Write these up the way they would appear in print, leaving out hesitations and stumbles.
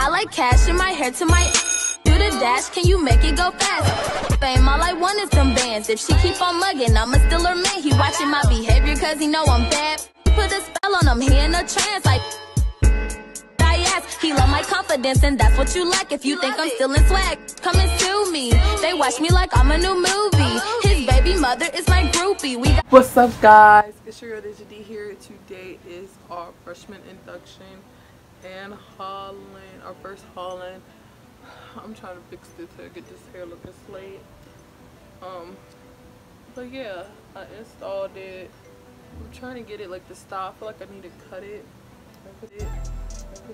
I like cash in my hair to my do the dash, can you make it go fast? Fame, all I want is some bands. If she keep on mugging, I'ma steal her man. He watching my behavior cause he know I'm bad. Put a spell on him, he in a trance like he love my confidence, and that's what you lack. If you think I'm stealing swag, come and sue me. They watch me like I'm a new movie. His baby mother is my groupie. We got what's up, guys? It's your girl Deja D here. Today is our freshman induction and Holland, our first Holland. I'm trying to fix this hair, get this hair looking slate. But yeah, I installed it. I'm trying to get it like the style. I feel like I need to cut it.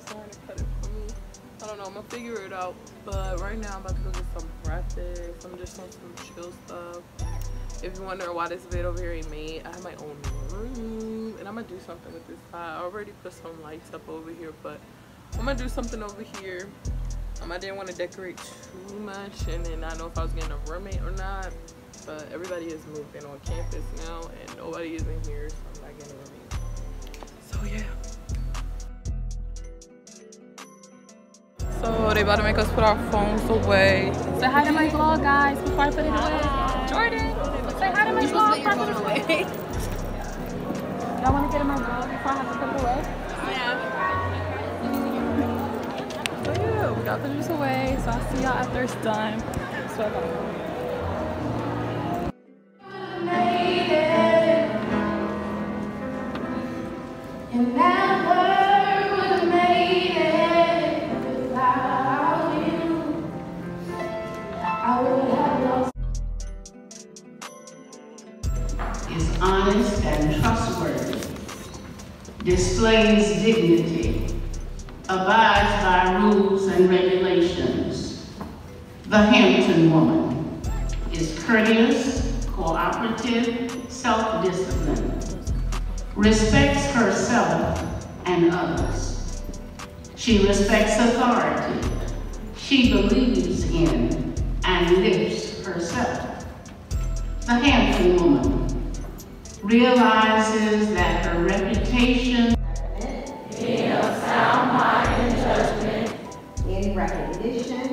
Trying to cut it for me. I don't know, I'm gonna figure it out, but right now I'm about to go get some breakfast. I'm just on some chill stuff. If you wonder why this bed over here ain't made, I have my own room, and I'm gonna do something with this side. I already put some lights up over here, but I'm gonna do something over here. I didn't want to decorate too much, and then I know if I was getting a roommate or not, but everybody has moved in on campus now, and nobody is in here, so I'm not getting a roommate. So yeah. So they about to make us put our phones away. Say hi to my vlog, guys, before I put it away. Jordan, say hi to my vlog before I put it away. Y'all want to get in my vlog before I have to put it away? Yeah. So yeah, we got the juice away, so I'll see y'all after it's done. So I got to go. Is honest and trustworthy, displays dignity, abides by rules and regulations. The Hampton woman is courteous, cooperative, self-disciplined, respects herself and others. She respects authority. She believes in and lives herself. The Hampton woman realizes that her reputation being of sound mind and judgment in recognition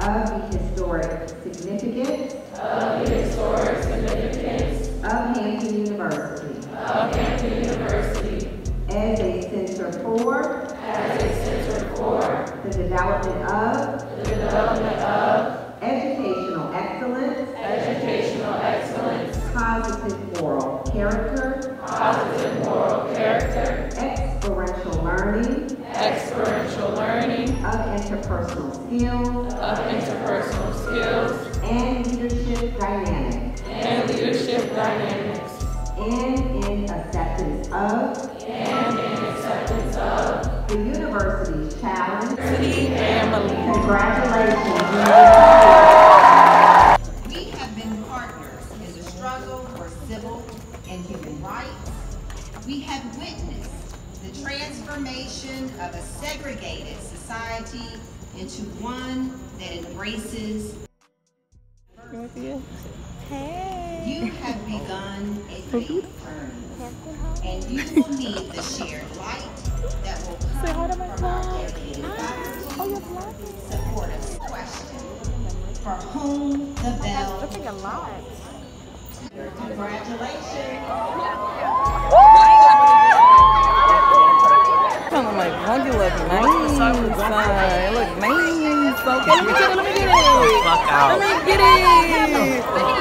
of the historic significance of Hampton University as a center for the development of educational excellence, positive moral character, experiential learning, of interpersonal skills, and leadership dynamics, and in acceptance of the university's challenge to the family. Congratulations. We have witnessed the transformation of a segregated society into one that embraces diversity. Hey. You have begun a faith journey, and you will need the shared light that will come from our dedicated faculty. Support us. Question: for whom the bell? That's looking a lot. Congratulations. Hug you look nice. You look nice. Okay, let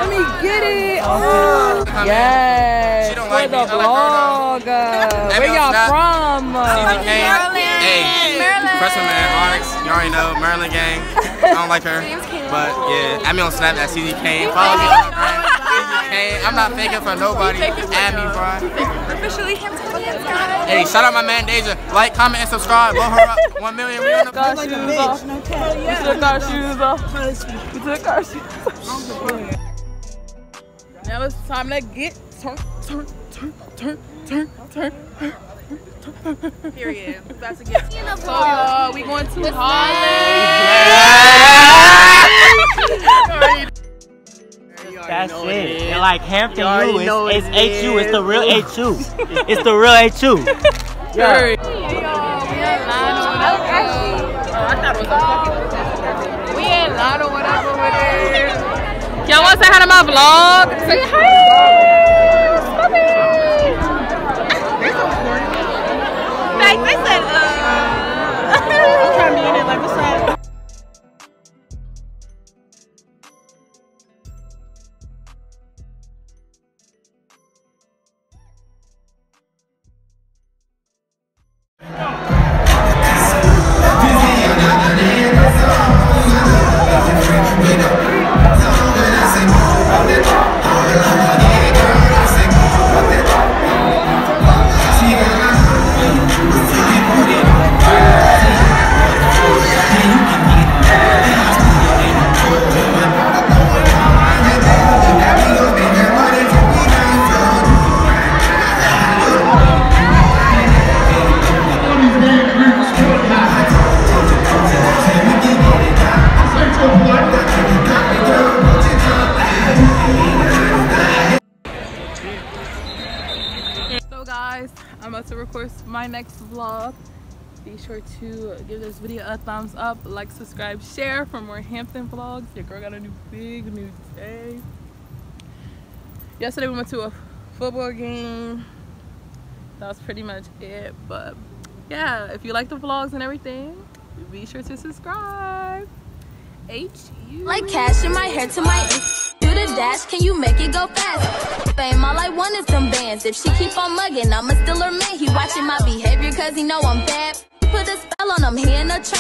me get it. Oh, yes. She don't like me. The vlog. Where y'all from? Maryland. Hey, freshman man, Onyx. You already know, Maryland gang. I don't like her, but yeah. Add me on Snap at CZ Kane. Follow me. I'm not faking for nobody. Add me, bro. Officially Hampton. Hey, shout out my man Deja. Like, comment, and subscribe. Blow her up. 1 million. We took our shoes off. We took our shoes off. Now it's time to get turn. Period. We're about to get. So we going to Holland. That's it. And like Hampton U, it's HU. It's the real HU. It's the real HU. Yeah. We in Lotto, whatever it is. Y'all want to say hi to my vlog? Say hi, puppy. Like they said, I'm trying to be in it like what's up. My next vlog, be sure to give this video a thumbs up, like, subscribe, share for more Hampton vlogs. Your girl got a new big new day. Yesterday we went to a football game. That was pretty much it, but yeah, if you like the vlogs and everything, be sure to subscribe. Like cash in my hair to my do the dash, can you make it go fast? Fame, all I want is some bands. If she keep on mugging, I'ma still her man. He watching my behavior cause he know I'm bad. Put a spell on him, he in a train.